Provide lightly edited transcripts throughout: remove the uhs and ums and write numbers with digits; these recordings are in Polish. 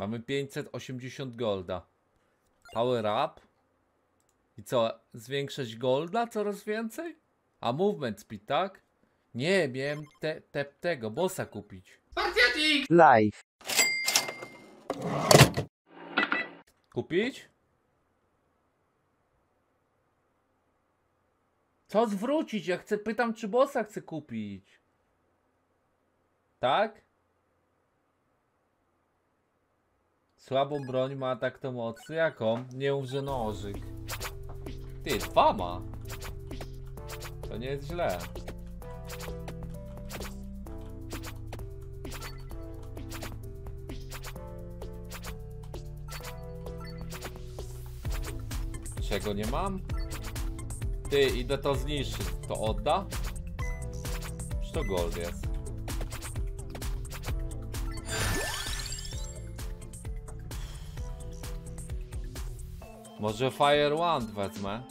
Mamy 580 golda. Power up. I co? Zwiększać golda coraz więcej? A movement speed, tak? Nie, miałem tego bossa kupić. Partiatik! Live. Kupić? Co zwrócić? Ja chcę, pytam, czy bossa chcę kupić. Tak? Słabą broń ma atak to mocny. Jaką? Nie umrze nożyk. Ty, dwa ma. To nie jest źle. Czego nie mam? Ty, idę to zniszczyć. To odda? Czy to gold jest? Może Fire Wand wezmę?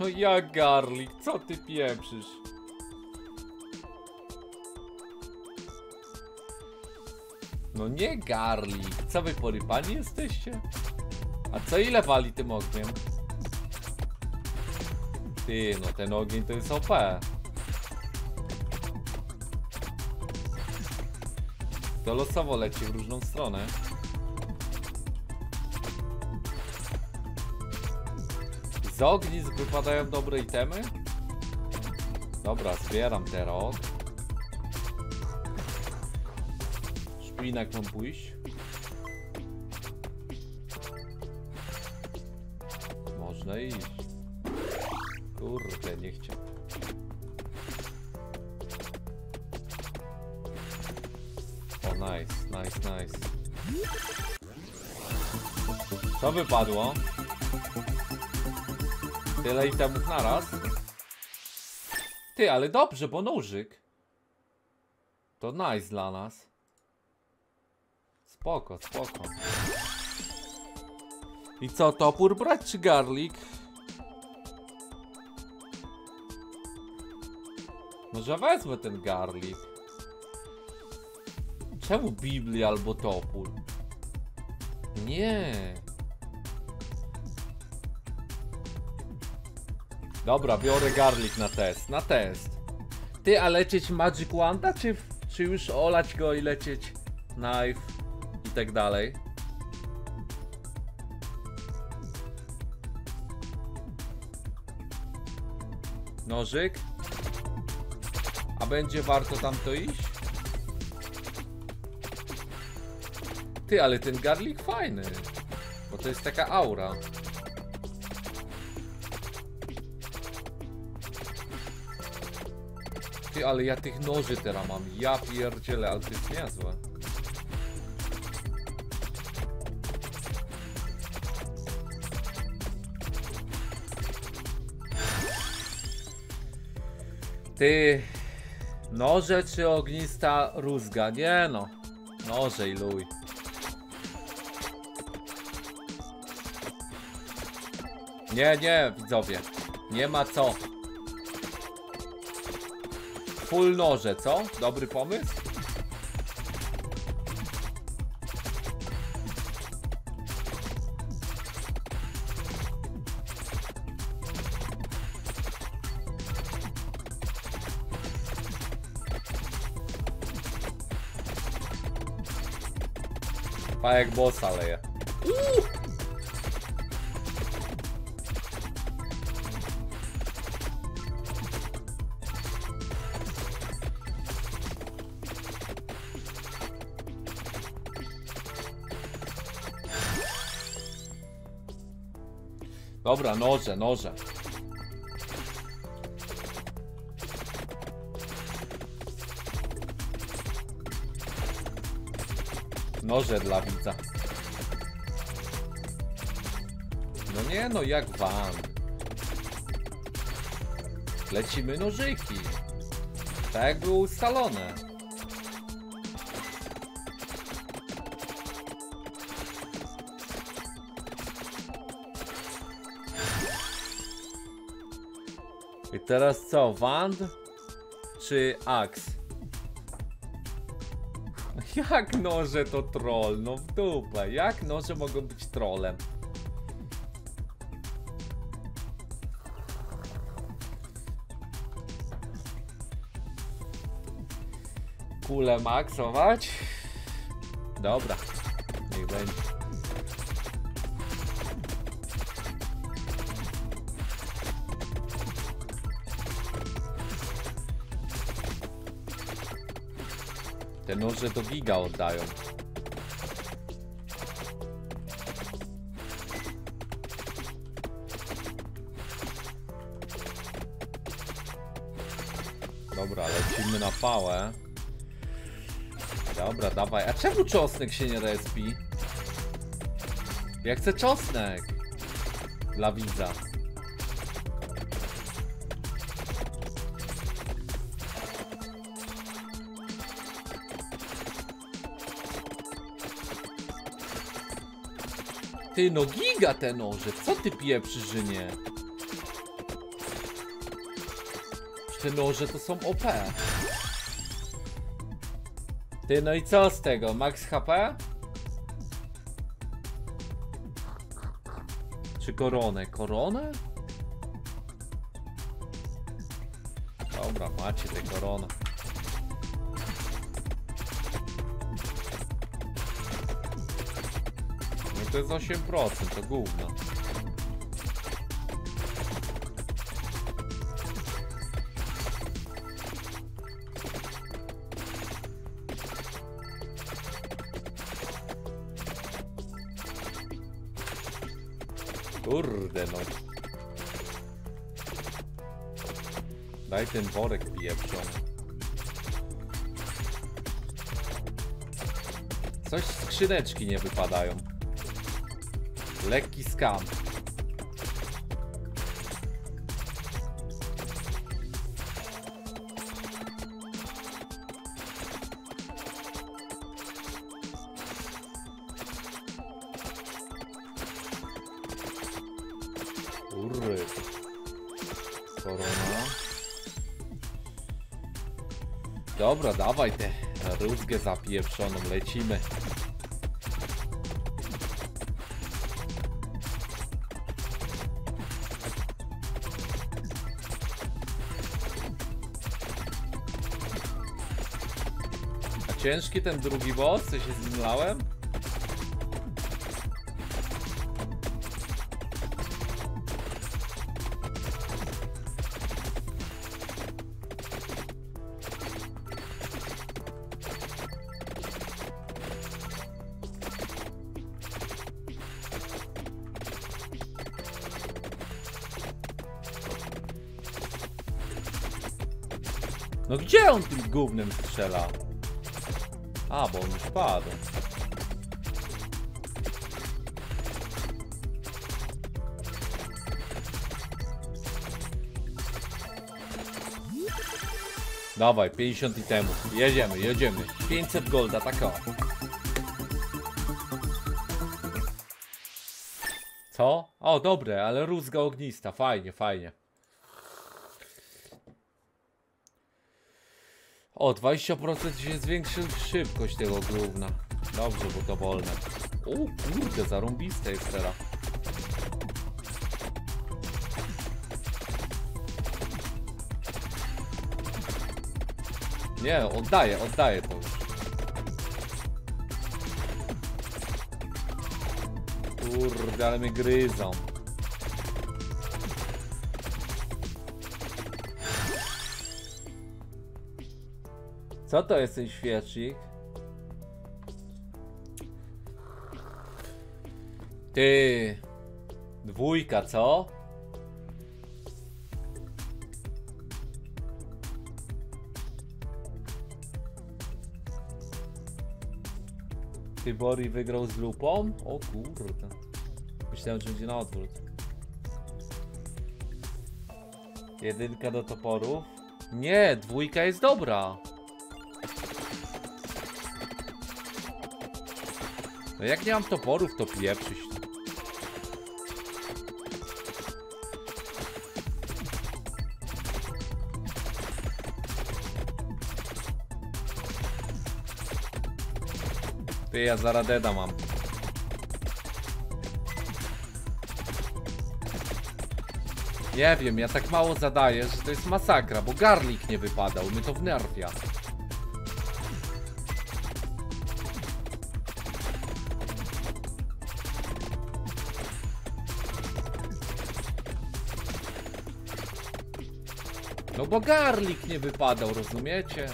No jak Garlic, co ty pieprzysz? No nie Garlic, co wy porypani jesteście? A co ile wali tym ogniem? Ty, no ten ogień to jest OP. To losowo leci w różną stronę. Z ognisk wypadają dobre itemy? Dobra, zbieram teraz. Szpinak mam pójść. Można iść. Kurde, nie chciałem. Nice, nice, nice. Co wypadło? Tyle itemów naraz? Ty, ale dobrze, bo nożyk. To nice dla nas. Spoko, spoko. I co, topór brać czy Garlic? Może wezmę ten Garlic. Czemu Biblię albo topór? Nie. Dobra, biorę Garlic na test. Na test. Ty, a lecieć Magic Wanda? Czy już olać go i lecieć Knife i tak dalej? Nożyk? A będzie warto tam to iść? Ty, ale ten Garlic fajny, bo to jest taka aura. Ty, ale ja tych noży teraz mam, ja pierdzielę, ale to jest niezłe. Ty, noże czy ognista rózga? Nie no, noże i luj. Nie, nie, widzowie. Nie ma co. Full noże, co? Dobry pomysł? Pajek bossa leje. Dobra, noże, noże. Noże dla widza. No nie, no jak wam. Lecimy nożyki. Tak jak było ustalone. I teraz co? Wand czy Ax? Jak noże to troll? No w dupę. Jak noże mogą być trollem? Kulę maksować? Dobra, niech będzie. Te noże do Giga oddają. Dobra, lecimy na pałę. Dobra, dawaj. A czemu czosnek się nie respi? Ja chcę czosnek dla widza. Ty, no Giga te noże, co ty pieprzysz, że nie? Te noże to są OP. Ty, no i co z tego? Max HP? Czy koronę? Koronę? Dobra, macie tę koronę. No to jest 8%, to gówno. Kurde no. Daj ten worek pieprzony. Coś skrzyneczki nie wypadają. Lekki skam. Dobra, dawaj tę rózgę zapieprzoną, lecimy. A ciężki ten drugi boss, co się zmylałem? No gdzie on tym gównem strzela? A, bo on już padł. Dawaj, 50 itemów. Jedziemy, jedziemy. 500 golda, tak o. Co? O, dobre, ale rózga ognista. Fajnie, fajnie. O, 20% się zwiększy szybkość tego gówna. Dobrze, bo to wolne. O kurde, zarąbiste jest teraz. Nie, oddaję, oddaję to już. Kurde, ale mnie gryzą. Co to jest ten świecznik? Ty, dwójka, co? Ty, Bori wygrał z lupą? O kurde. Myślałem, że będzie na odwrót. Jedynka do toporów. Nie, dwójka jest dobra. No jak nie mam toporów, to pieprzyć. Ty, ja zaraz deda mam. Nie wiem, ja tak mało zadaję, że to jest masakra, bo garlic nie wypadał, my to wnerwia. No bo garlic nie wypadał, rozumiecie?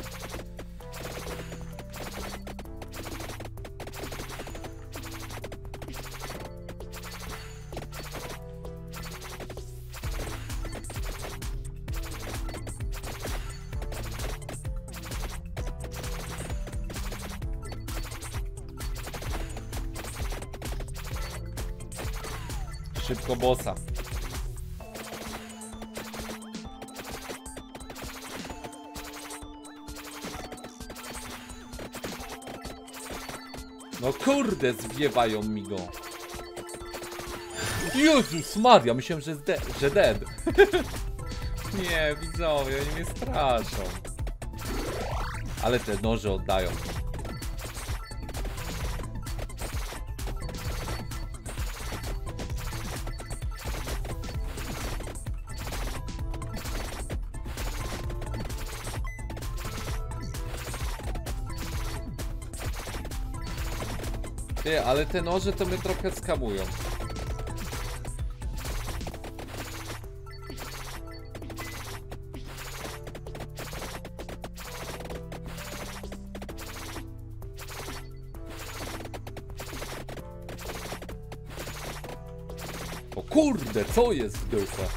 Szybko bossa. No kurde, zwiewają mi go. Jezus Maria, myślałem, że jest dead. Nie, widzowie, oni mnie straszą. Ale te noże oddają. Nie, ale te noże to mnie trochę skamują. O kurde, co jest w dupie?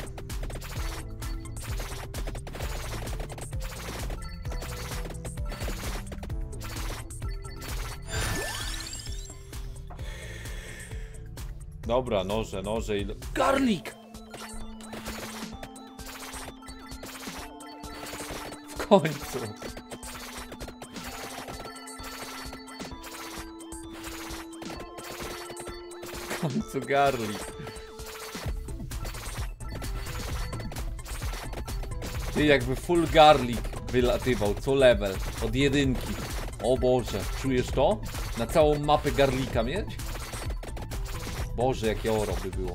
Dobra, noże i... Garlic! W końcu! W końcu garlic! Ty, jakby full garlic wylatywał, co level, od jedynki. O Boże, czujesz to? Na całą mapę garlica mieć? Boże, jakie oro by było.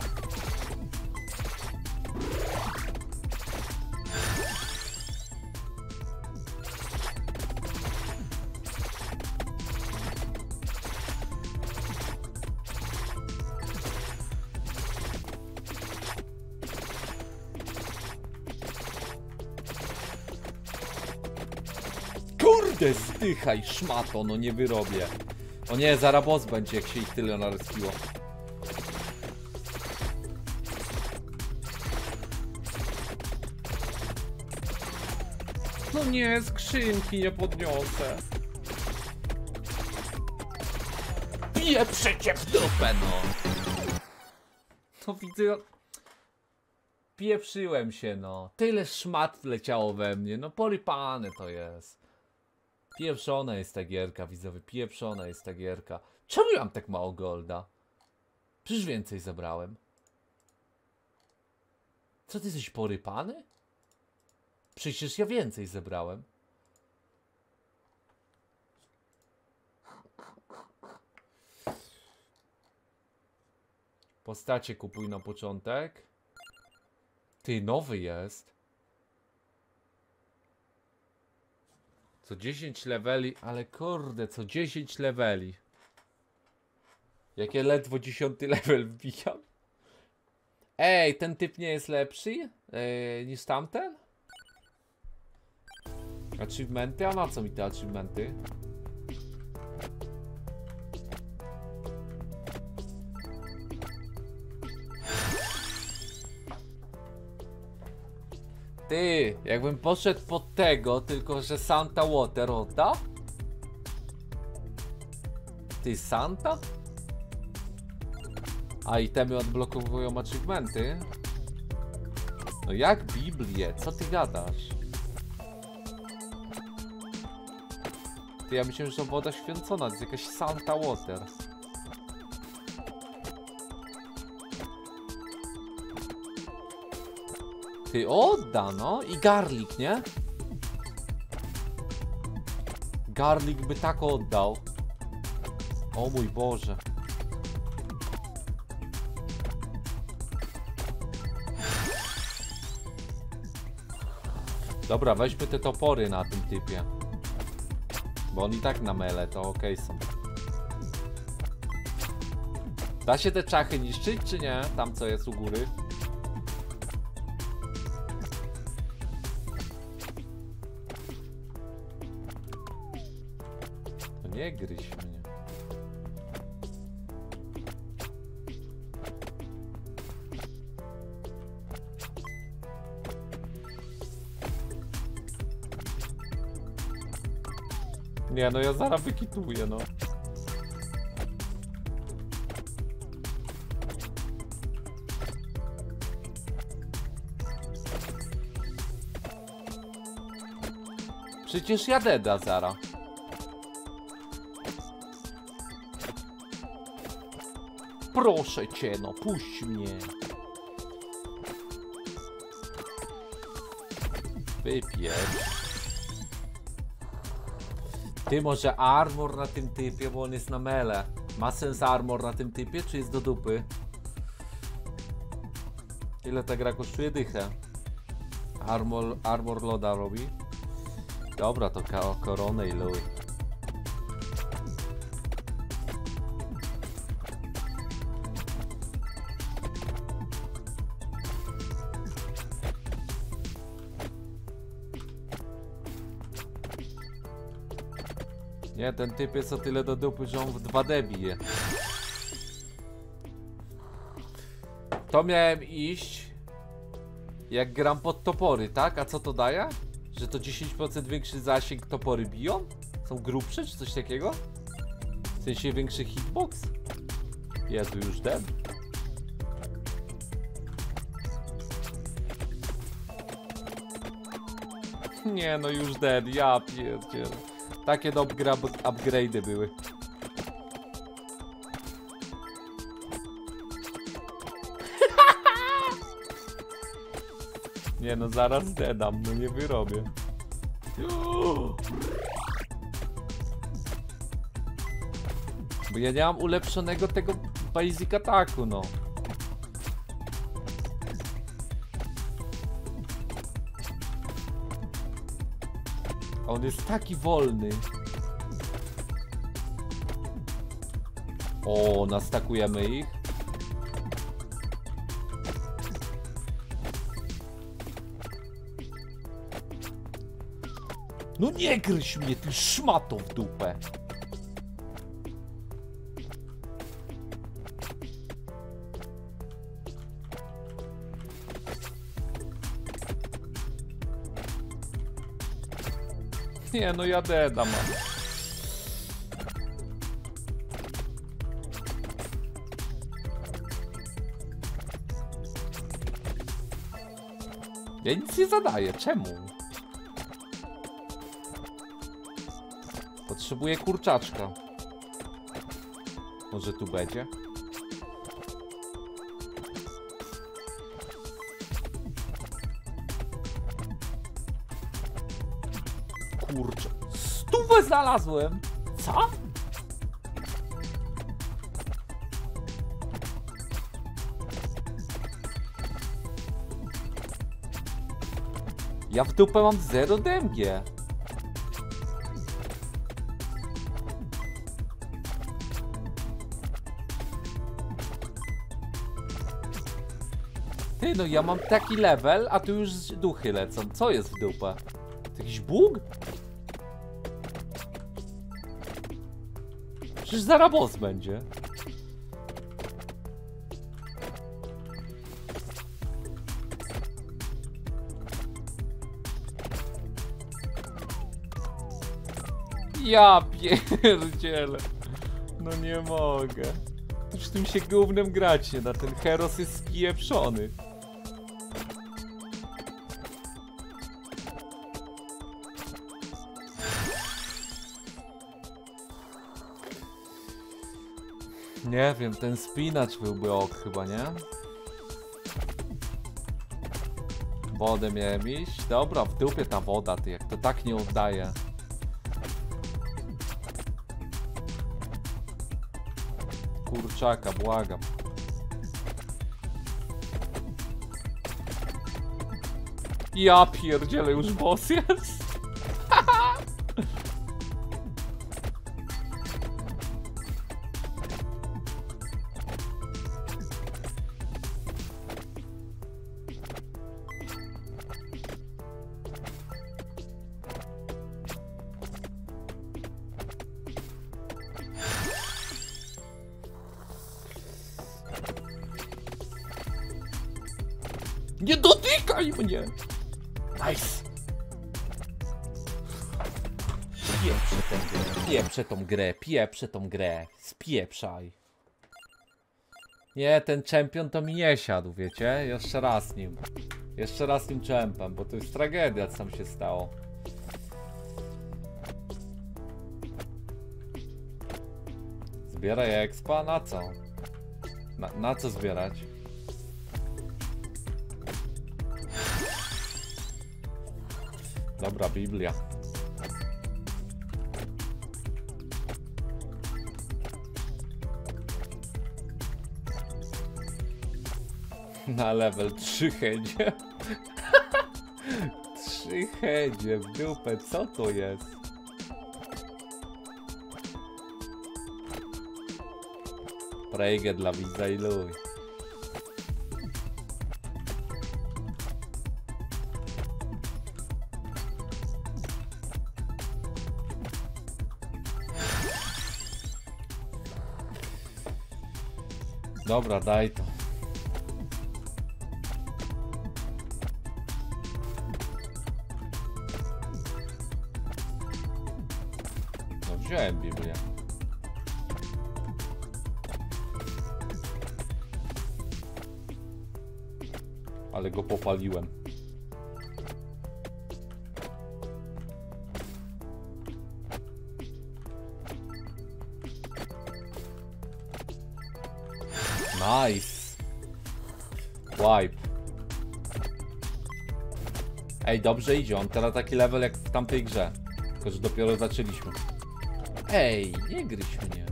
Kurde, zdychaj, szmato, no nie wyrobię. O nie, zaraz boss będzie, jak się ich tyle naryskiło. No nie, skrzynki nie podniosę. Bije przecież w dupę, no. No widzę... Pieprzyłem się, no. Tyle szmat leciało we mnie, no porypane to jest. Pieprzona jest ta gierka, widzowie, pieprzona jest ta gierka. Czemu ja mam tak mało golda? Przecież więcej zabrałem. Co, ty jesteś porypany? Przecież ja więcej zebrałem. Postacie kupuj na początek. Ty, nowy jest. Co 10 leveli, ale kurde, co 10 leveli. Jakie ledwo 10 level wbijam. Ej, ten typ nie jest lepszy niż tamten? Achievementy? A na co mi te achievementy? Ty, jakbym poszedł pod tego, tylko że Santa Water odda? Ty, Santa? A itemy odblokowują achievementy? No jak Biblię? Co ty gadasz? Ja myślałem, że to woda święcona, to jest jakaś Santa Water. Ty, odda, no i garlic, nie? Garlic by tak oddał. O mój Boże. Dobra, weźmy te topory na tym typie. Bo on i tak na mele, to okej są. Da się te czachy niszczyć, czy nie? Tam co jest u góry. To nie gryź mnie. Nie, no ja zaraz wykituję, no. Przecież ja deda zara. Proszę cię, no puść mnie. Wypierz. Ty, może armor na tym typie, bo on jest na mele. Ma sens armor na tym typie, czy jest do dupy? Ile ta gra kosztuje? Dychę. Armor loda robi. Dobra, to koronę i luj. Nie, ten typ jest o tyle do dupy, że on w 2D bije. To miałem iść, jak gram pod topory, tak? A co to daje? Że to 10% większy zasięg topory biją? Są grubsze czy coś takiego? W sensie większy hitbox? Jezu, już ten. Nie no, już dead, ja pierdzielę. Takie dobre upgrade'y były. Nie no, zaraz dedam, no nie wyrobię. Bo ja nie mam ulepszonego tego basic ataku, no. On jest taki wolny. O, nastakujemy ich. No nie gryź mnie, ty szmato w dupę. Nie no, ja deda mam. Ja nic nie zadaję, czemu? Potrzebuję kurczaczka. Może tu będzie? Kurczę, stówę znalazłem! Co? Ja w dupę mam 0 DMG. Ty, no ja mam taki level, a tu już duchy lecą. Co jest w dupę? To jakiś bóg? Przecież zaraz boss będzie. Ja pierdzielę. No nie mogę. Już tym się gównem gracie, na ten heros jest spieprzony. Nie wiem, ten spinacz byłby ok chyba, nie? Wodę miałem iść. Dobra, w dupie ta woda, ty, jak to tak nie oddaje. kurczaka, błagam. Ja pierdzielę, już boss jest. Nie dotykaj mnie! Nice! Pieprzę tą grę, spieprzaj. Nie, ten champion to mi nie siadł, wiecie? Jeszcze raz nim champem, bo to jest tragedia, co tam się stało. Zbieraj expa? Na co? Na co zbierać? Dobra, Biblia. Na level 3 headzie. 3 headzie w dupę, co to jest? Prejgę dla widza i luj. Dobra, daj to. No wziąłem Biblię. Ale go popaliłem. Nice. Wipe. Ej, dobrze idzie, on teraz taki level jak w tamtej grze. Tylko że dopiero zaczęliśmy. Ej, nie gryź mnie.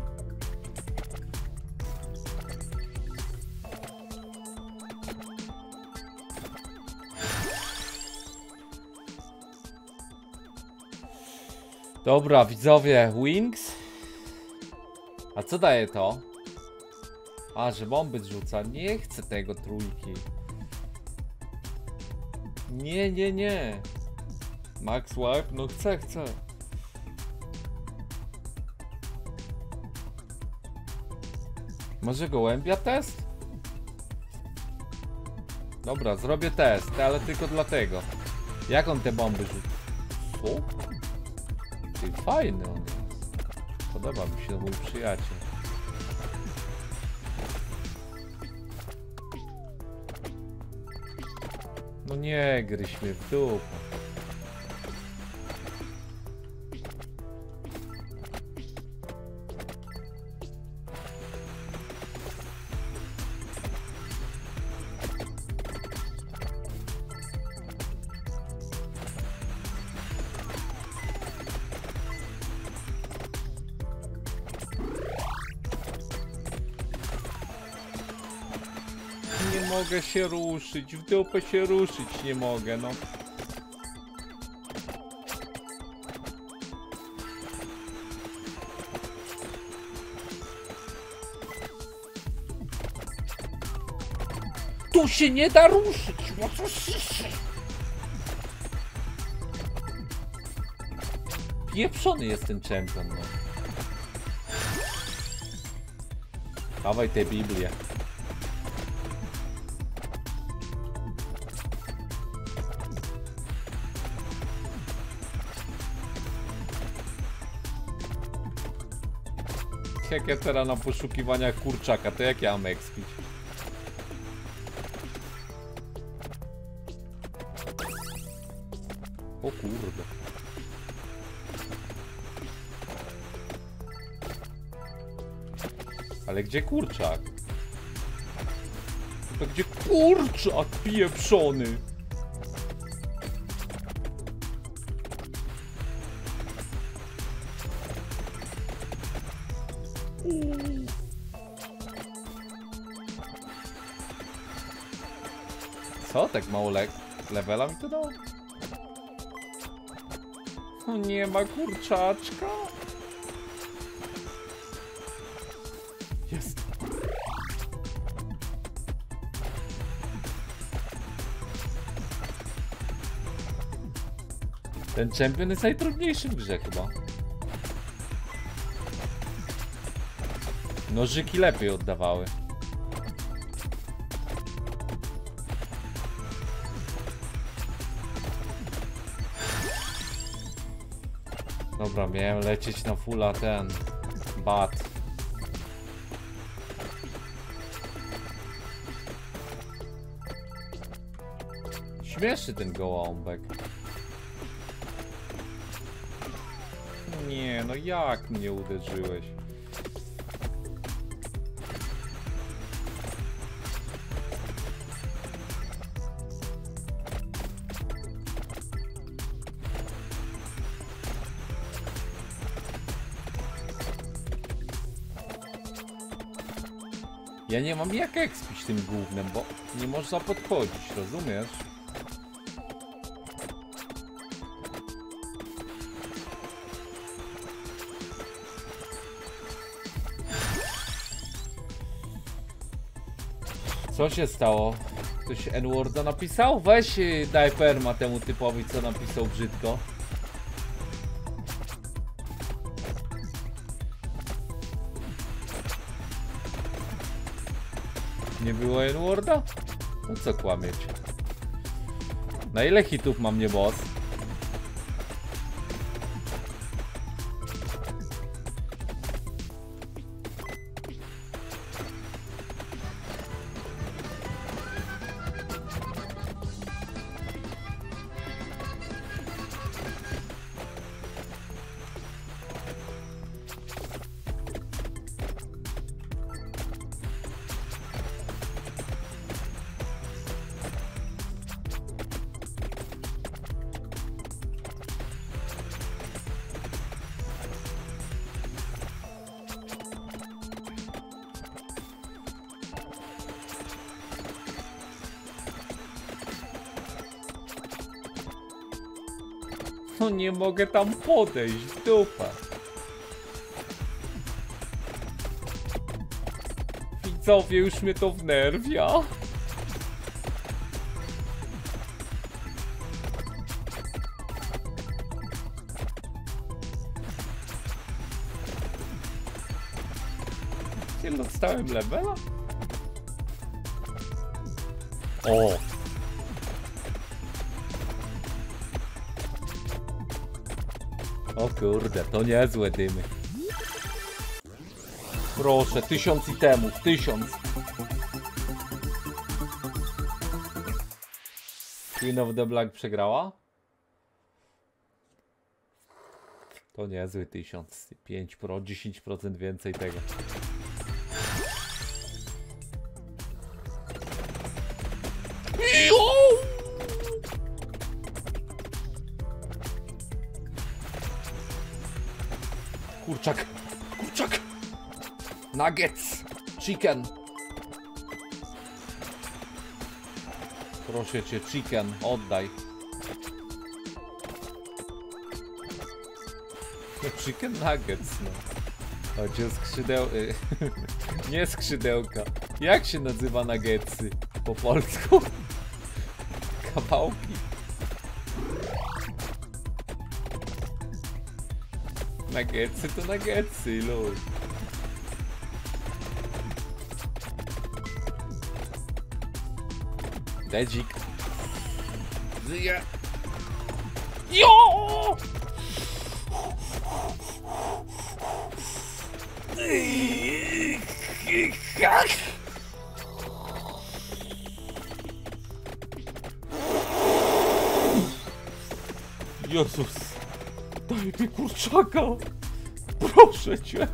Dobra, widzowie, Wings. A co daje to? A, że bomby rzuca. Nie chcę tego trójki. Nie, nie, nie. Max wipe? No chcę, chcę. Może gołębia test? Dobra, zrobię test, ale tylko dlatego. Jak on te bomby rzuca? Co? Ty fajny on jest. Podoba mi się, to mój przyjaciel. No nie, gryź mnie w dupę. Nie mogę się ruszyć, w dupę się ruszyć nie mogę, no. Tu się nie da ruszyć, no co się... Pieprzony jest ten champion, no. Dawaj tę Biblię. Jak ja teraz na poszukiwania kurczaka, to jak ja mam expić? O kurde. Ale gdzie kurczak? To gdzie kurczak pieprzony? Co? Tak mało levela mi to dało? O, nie ma kurczaczka. Jest. Ten champion jest najtrudniejszy w grze chyba. Nożyki lepiej oddawały. Dobra, miałem lecieć na fulla ten bat. Śmieszny ten gołąbek. Nie, no jak mnie uderzyłeś? Ja nie mam jak ekspić tym gównem, bo nie można podchodzić, rozumiesz? Co się stało? Ktoś N-worda napisał? Weź daj perma temu typowi, co napisał brzydko. Nie było N-worda? No co kłamiecie? Na ile hitów mam nie boss? No nie mogę tam podejść, dupa. Widzowie, już mnie to wnerwia. Nie dostałem levela? O! O kurde, to niezłe dymy. Proszę, 1000 itemów, 1000. Queen of the Black przegrała? To niezły 1000, 10% więcej tego. Kurczak, kurczak, nuggets, chicken. Proszę cię, chicken, oddaj. Chicken nuggets, no. Chodzi o skrzydeł... Nie skrzydełka. Jak się nazywa nuggetsy po polsku? Kawałki. Nuggetsy to nuggetsy, lol. Dedzik. Żyje. Jo! Jezus. Daj mi kurczaka! Proszę cię!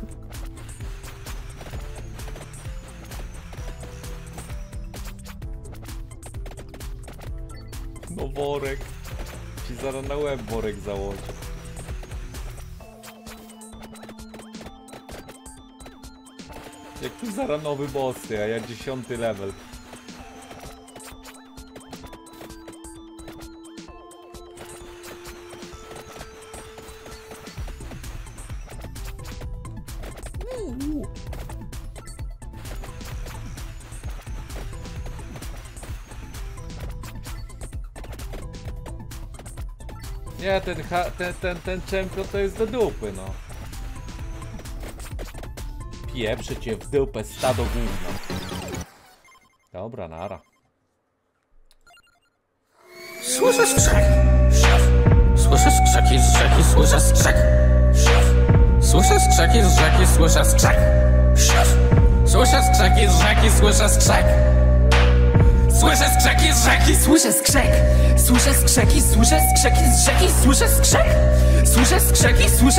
No worek! Ci zaraz na łeb worek założę. Jak tu zaraz nowy bossy, a ja 10. level. Nie, ten champion to jest do dupy, no. Pieprzy cię w dupę, stado gówno. Dobra, nara. Słyszę skrzek, szef. Słyszę skrzeki z rzeki, słyszę skrzek, szef. Słyszę skrzeki z rzeki, słyszę skrzek, szef. Słyszę skrzeki z rzeki, słyszę skrzek. Słyszę skrzeki z rzeki, słyszę skrzek. Słyszę skrzeki z rzeki, słyszę skrzek. Słyszę skrzeki, słyszę skrzek.